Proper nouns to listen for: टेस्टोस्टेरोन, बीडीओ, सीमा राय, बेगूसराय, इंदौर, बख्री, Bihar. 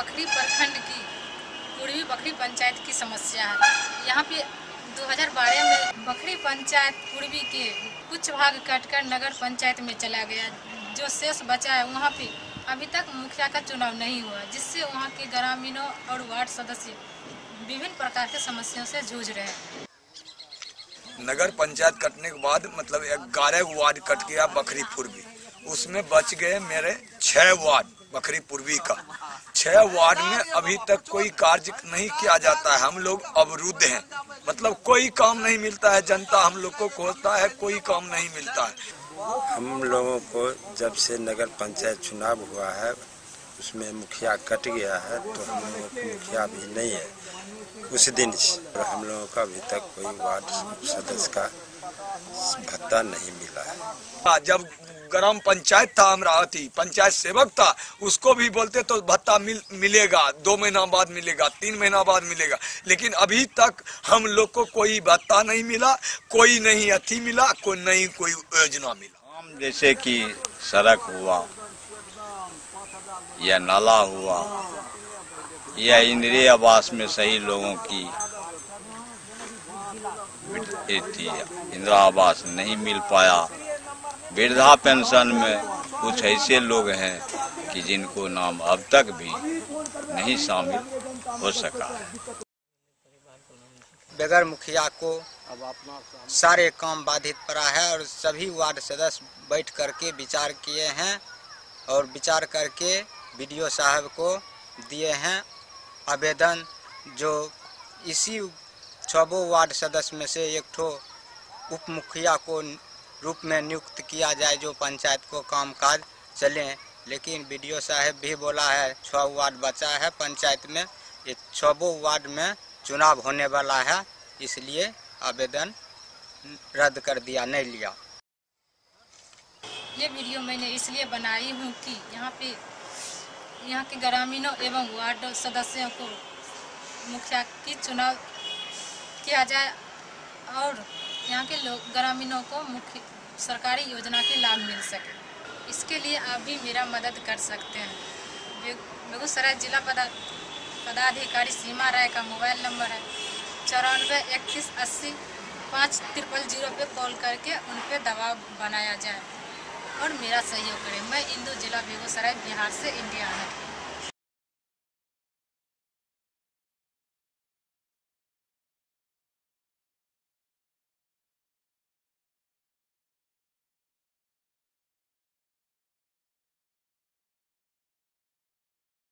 बख्री प्रखंड की पूर्वी बख्री पंचायत की समस्या है। यहाँ पे 2012 में बख्री पंचायत पूर्वी के कुछ भाग कटकर नगर पंचायत में चला गया। जो शेष बचा है वहाँ पे अभी तक मुखिया का चुनाव नहीं हुआ, जिससे वहाँ के ग्रामीणों और वार्ड सदस्य विभिन्न प्रकार के समस्याओं से जूझ रहे हैं। नगर पंचायत कटने के बाद मतलब 11 वार्ड कट गया बख्री पूर्वी, उसमें बच गए मेरे 6 वार्ड बख्री पूर्वी का। 6 वार्ड में अभी तक कोई कार्य नहीं किया जाता है, हम लोग अवरुद्ध हैं, मतलब कोई काम नहीं मिलता है। जनता हम लोग को खोजता है, कोई काम नहीं मिलता है। हम लोगों को जब से नगर पंचायत चुनाव हुआ है उसमें मुखिया कट गया है, तो हम लोगों को मुखिया भी नहीं है। उस दिन से हम लोगों का अभी तक कोई वार्ड सदस्य का भत्ता नहीं मिला है। जब ग्राम पंचायत था, अमरावती पंचायत सेवक था, उसको भी बोलते तो भत्ता मिलेगा, 2 महीना बाद मिलेगा, 3 महीना बाद मिलेगा, लेकिन अभी तक हम लोग को कोई भत्ता नहीं मिला, कोई नहीं अथी मिला, कोई नहीं कोई योजना मिला। हम जैसे कि सड़क हुआ या नाला हुआ या इंदिरा आवास में सही लोगों की इंदिरा आवास नहीं मिल पाया। वृद्धा पेंशन में कुछ ऐसे लोग हैं कि जिनको नाम अब तक भी नहीं शामिल हो सका है। बगैर मुखिया को सारे काम बाधित पड़ा है और सभी वार्ड सदस्य बैठ करके विचार किए हैं और विचार करके बीडीओ साहब को दिए हैं आवेदन, जो इसी 6 वार्ड सदस्य में से एक ठो उप मुखिया को रूप में नियुक्त किया जाए, जो पंचायत को कामकाज चले। लेकिन बीडीओ साहब भी बोला है 6 वार्ड बचा है पंचायत में, ये 6 वार्ड में चुनाव होने वाला है, इसलिए आवेदन रद्द कर दिया, नहीं लिया। ये वीडियो मैंने इसलिए बनाई हूँ कि यहाँ के ग्रामीणों एवं वार्ड सदस्यों को मुखिया की चुनाव किया जाए और यहाँ के लोग ग्रामीणों को मुख्य सरकारी योजना के लाभ मिल सके। इसके लिए आप भी मेरा मदद कर सकते हैं। बेगूसराय जिला पदाधिकारी सीमा राय का मोबाइल नंबर है 94 31 80 5 0 पे कॉल करके उन पे दबाव बनाया जाए और मेरा सहयोग करें। मैं इंदौर जिला बेगूसराय बिहार से इंडिया है।